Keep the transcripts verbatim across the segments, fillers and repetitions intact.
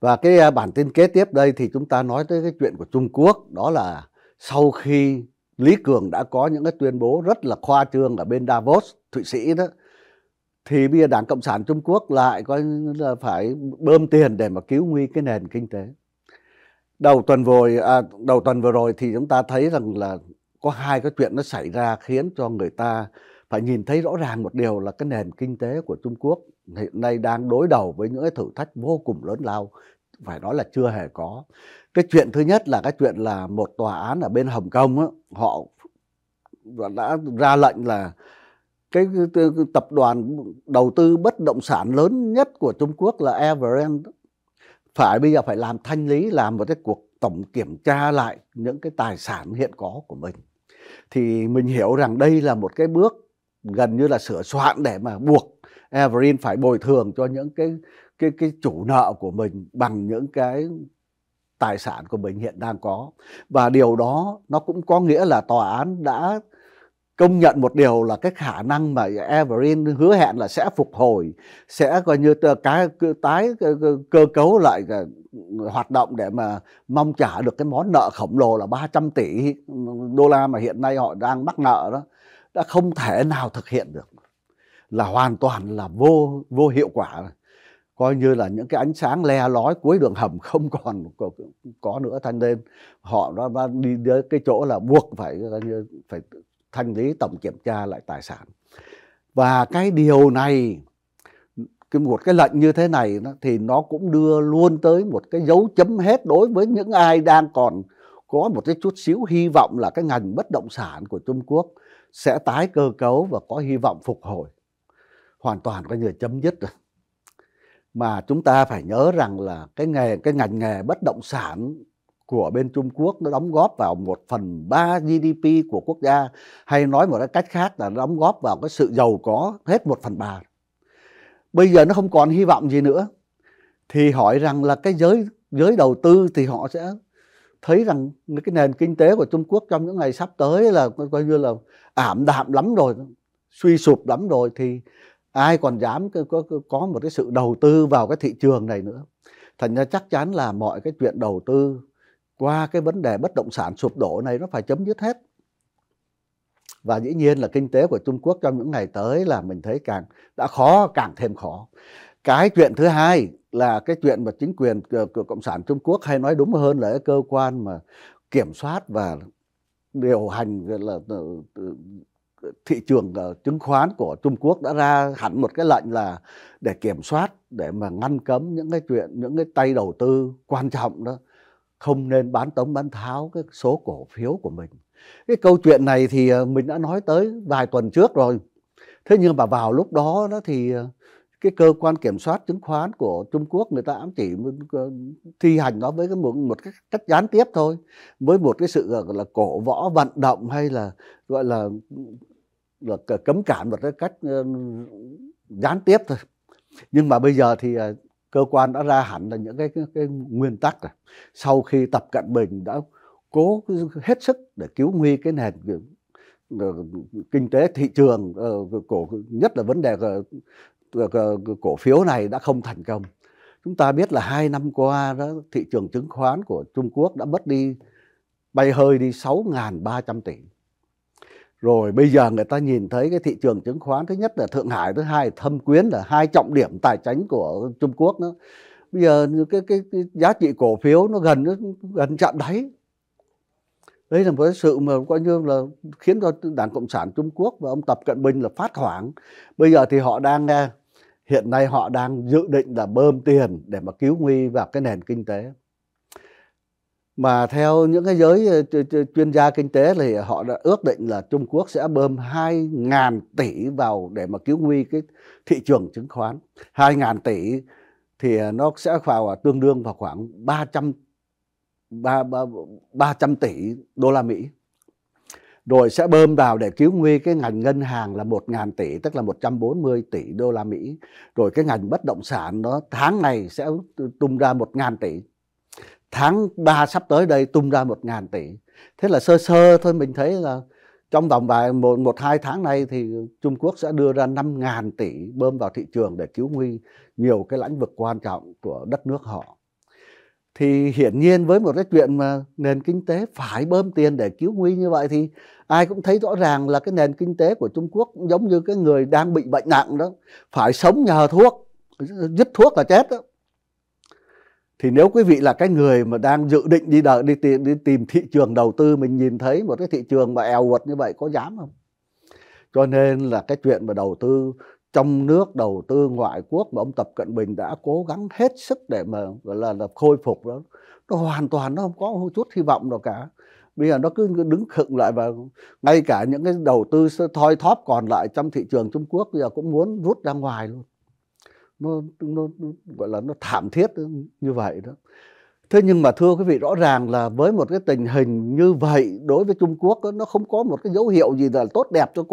Và cái bản tin kế tiếp đây thì chúng ta nói tới cái chuyện của Trung Quốc, đó là sau khi Lý Cường đã có những cái tuyên bố rất là khoa trương ở bên Davos, Thụy Sĩ đó, thì bây giờ Đảng Cộng sản Trung Quốc lại coi là phải bơm tiền để mà cứu nguy cái nền kinh tế. Đầu tuần vừa à, đầu tuần vừa rồi thì chúng ta thấy rằng là có hai cái chuyện nó xảy ra khiến cho người ta phải nhìn thấy rõ ràng một điều là cái nền kinh tế của Trung Quốc hiện nay đang đối đầu với những cái thử thách vô cùng lớn lao, phải nói là chưa hề có. Cái chuyện thứ nhất là cái chuyện là một tòa án ở bên Hồng Kông á, họ đã ra lệnh là cái tập đoàn đầu tư bất động sản lớn nhất của Trung Quốc là Evergrande phải bây giờ phải làm thanh lý, làm một cái cuộc tổng kiểm tra lại những cái tài sản hiện có của mình. Thì mình hiểu rằng đây là một cái bước gần như là sửa soạn để mà buộc Evergrande phải bồi thường cho những cái cái cái chủ nợ của mình bằng những cái tài sản của mình hiện đang có. Và điều đó nó cũng có nghĩa là tòa án đã công nhận một điều là cái khả năng mà Evergrande hứa hẹn là sẽ phục hồi, sẽ coi như cái tái cơ cấu lại hoạt động để mà mong trả được cái món nợ khổng lồ là ba trăm tỷ đô la mà hiện nay họ đang mắc nợ đó, đã không thể nào thực hiện được, là hoàn toàn là vô vô hiệu quả, coi như là những cái ánh sáng le lói cuối đường hầm không còn có, có nữa. Thành nên họ đã đi đến cái chỗ là buộc phải phải thanh lý, tổng kiểm tra lại tài sản. Và cái điều này, một cái lệnh như thế này thì nó cũng đưa luôn tới một cái dấu chấm hết đối với những ai đang còn có một cái chút xíu hy vọng là cái ngành bất động sản của Trung Quốc sẽ tái cơ cấu và có hy vọng phục hồi. Hoàn toàn có người chấm dứt rồi. Mà chúng ta phải nhớ rằng là cái nghề cái ngành nghề bất động sản của bên Trung Quốc nó đóng góp vào một phần ba giê đê pê của quốc gia, hay nói một cái cách khác là nó đóng góp vào cái sự giàu có hết một phần ba. Bây giờ nó không còn hy vọng gì nữa, thì hỏi rằng là cái giới giới đầu tư thì họ sẽ thấy rằng cái nền kinh tế của Trung Quốc trong những ngày sắp tới là coi như là ảm đạm lắm rồi, suy sụp lắm rồi, thì ai còn dám có, có một cái sự đầu tư vào cái thị trường này nữa. Thành ra chắc chắn là mọi cái chuyện đầu tư qua cái vấn đề bất động sản sụp đổ này nó phải chấm dứt hết. Và dĩ nhiên là kinh tế của Trung Quốc trong những ngày tới là mình thấy càng đã khó càng thêm khó. Cái chuyện thứ hai là cái chuyện mà chính quyền của Cộng sản Trung Quốc, hay nói đúng hơn là cái cơ quan mà kiểm soát và điều hành là thị trường chứng khoán của Trung Quốc đã ra hẳn một cái lệnh là để kiểm soát, để mà ngăn cấm những cái chuyện, những cái tay đầu tư quan trọng đó không nên bán tống bán tháo cái số cổ phiếu của mình. Cái câu chuyện này thì mình đã nói tới vài tuần trước rồi. Thế nhưng mà vào lúc đó, đó thì cái cơ quan kiểm soát chứng khoán của Trung Quốc người ta chỉ thi hành nó với một, một cái cách gián tiếp thôi, với một cái sự gọi là cổ võ vận động, hay là gọi là, là cấm cản một cái cách gián tiếp thôi. Nhưng mà bây giờ thì cơ quan đã ra hẳn là những cái, cái, cái nguyên tắc này. Sau khi Tập Cận Bình đã cố hết sức để cứu nguy cái nền kinh tế thị trường cổ, nhất là vấn đề cổ phiếu này đã không thành công. Chúng ta biết là hai năm qua đó, thị trường chứng khoán của Trung Quốc đã mất đi, bay hơi đi sáu nghìn ba trăm tỷ. Rồi bây giờ người ta nhìn thấy cái thị trường chứng khoán, thứ nhất là Thượng Hải, thứ hai là Thâm Quyến, là hai trọng điểm tài chính của Trung Quốc nữa. Bây giờ cái, cái, cái giá trị cổ phiếu nó gần gần chạm đáy. Đây là một cái sự mà coi như là khiến cho Đảng Cộng sản Trung Quốc và ông Tập Cận Bình là phát hoảng. Bây giờ thì họ đang, hiện nay họ đang dự định là bơm tiền để mà cứu nguy vào cái nền kinh tế. Mà theo những cái giới chuyên gia kinh tế thì họ đã ước định là Trung Quốc sẽ bơm hai nghìn tỷ vào để mà cứu nguy cái thị trường chứng khoán. hai nghìn tỷ thì nó sẽ vào tương đương vào khoảng ba trăm tỷ đô la Mỹ. Rồi sẽ bơm vào để cứu nguy cái ngành ngân hàng là một nghìn tỷ, tức là một trăm bốn mươi tỷ đô la Mỹ. Rồi cái ngành bất động sản nó tháng này sẽ tung ra một nghìn tỷ. Tháng ba sắp tới đây tung ra một nghìn tỷ. Thế là sơ sơ thôi mình thấy là trong vòng vài một hai tháng này thì Trung Quốc sẽ đưa ra năm nghìn tỷ bơm vào thị trường để cứu nguy nhiều cái lĩnh vực quan trọng của đất nước họ. Thì hiển nhiên với một cái chuyện mà nền kinh tế phải bơm tiền để cứu nguy như vậy thì ai cũng thấy rõ ràng là cái nền kinh tế của Trung Quốc giống như cái người đang bị bệnh nặng đó, phải sống nhờ thuốc, dứt thuốc là chết đó. Thì nếu quý vị là cái người mà đang dự định đi đợi, đi tìm, đi tìm thị trường đầu tư, mình nhìn thấy một cái thị trường mà èo uột như vậy có dám không? Cho nên là cái chuyện mà đầu tư trong nước, đầu tư ngoại quốc mà ông Tập Cận Bình đã cố gắng hết sức để mà gọi là, là khôi phục đó, nó hoàn toàn nó không có một chút hy vọng nào cả. Bây giờ nó cứ đứng khựng lại, và ngay cả những cái đầu tư thoi thóp còn lại trong thị trường Trung Quốc bây giờ cũng muốn rút ra ngoài luôn. Nó, nó, nó gọi là nó thảm thiết như vậy đó. Thế nhưng mà thưa quý vị, rõ ràng là với một cái tình hình như vậy đối với Trung Quốc đó, nó không có một cái dấu hiệu gì là tốt đẹp cho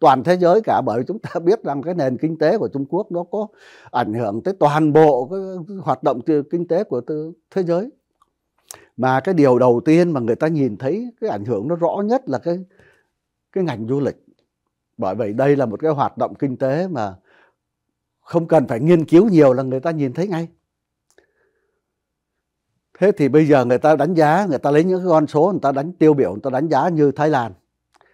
toàn thế giới cả, bởi vì chúng ta biết rằng cái nền kinh tế của Trung Quốc nó có ảnh hưởng tới toàn bộ cái hoạt động kinh tế của thế giới. Mà cái điều đầu tiên mà người ta nhìn thấy cái ảnh hưởng nó rõ nhất là cái, cái ngành du lịch. Bởi vậy đây là một cái hoạt động kinh tế mà không cần phải nghiên cứu nhiều là người ta nhìn thấy ngay. Thế thì bây giờ người ta đánh giá, người ta lấy những con số, người ta đánh tiêu biểu, người ta đánh giá như Thái Lan.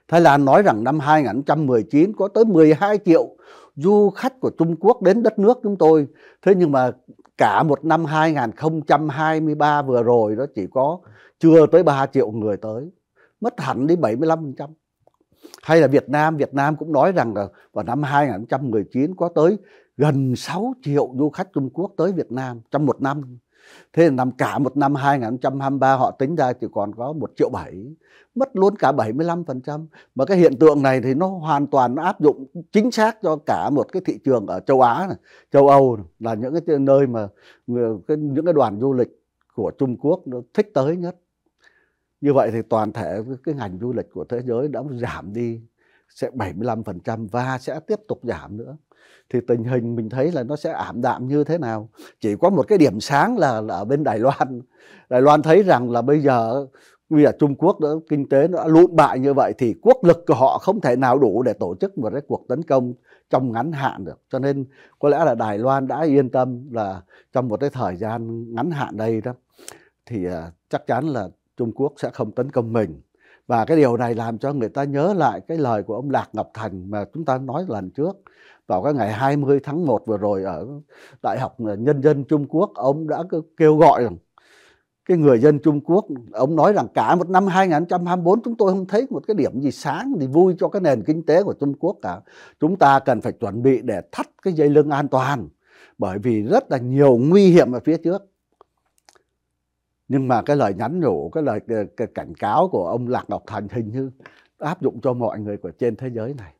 Thái Lan nói rằng năm hai nghìn không trăm mười chín có tới mười hai triệu du khách của Trung Quốc đến đất nước chúng tôi. Thế nhưng mà cả một năm hai nghìn không trăm hai mươi ba vừa rồi đó chỉ có chưa tới ba triệu người tới. Mất hẳn đến bảy mươi lăm phần trăm. Hay là Việt Nam, Việt Nam cũng nói rằng là vào năm hai nghìn không trăm mười chín có tới gần sáu triệu du khách Trung Quốc tới Việt Nam trong một năm. Thế là năm cả một năm hai nghìn không trăm hai mươi ba họ tính ra chỉ còn có một triệu bảy, mất luôn cả bảy mươi lăm phần trăm. Mà cái hiện tượng này thì nó hoàn toàn nó áp dụng chính xác cho cả một cái thị trường ở châu Á này, châu Âu này, là những cái nơi mà người, cái, những cái đoàn du lịch của Trung Quốc nó thích tới nhất. Như vậy thì toàn thể cái ngành du lịch của thế giới đã giảm đi sẽ bảy mươi lăm phần trăm và sẽ tiếp tục giảm nữa. Thì tình hình mình thấy là nó sẽ ảm đạm như thế nào. Chỉ có một cái điểm sáng là, là ở bên Đài Loan. Đài Loan thấy rằng là bây giờ bây giờ Trung Quốc đó, kinh tế nó đã lụn bại như vậy thì quốc lực của họ không thể nào đủ để tổ chức một cái cuộc tấn công trong ngắn hạn được. Cho nên có lẽ là Đài Loan đã yên tâm là trong một cái thời gian ngắn hạn đây đó thì chắc chắn là Trung Quốc sẽ không tấn công mình. Và cái điều này làm cho người ta nhớ lại cái lời của ông Lạc Ngọc Thành mà chúng ta nói lần trước. Vào cái ngày hai mươi tháng một vừa rồi ở Đại học Nhân dân Trung Quốc, ông đã kêu gọi rằng cái người dân Trung Quốc, ông nói rằng cả một năm hai nghìn không trăm hai mươi bốn chúng tôi không thấy một cái điểm gì sáng thì vui cho cái nền kinh tế của Trung Quốc cả. Chúng ta cần phải chuẩn bị để thắt cái dây lưng an toàn bởi vì rất là nhiều nguy hiểm ở phía trước. Nhưng mà cái lời nhắn nhủ, cái lời cái cảnh cáo của ông Lạc Ngọc Thành hình như áp dụng cho mọi người của trên thế giới này.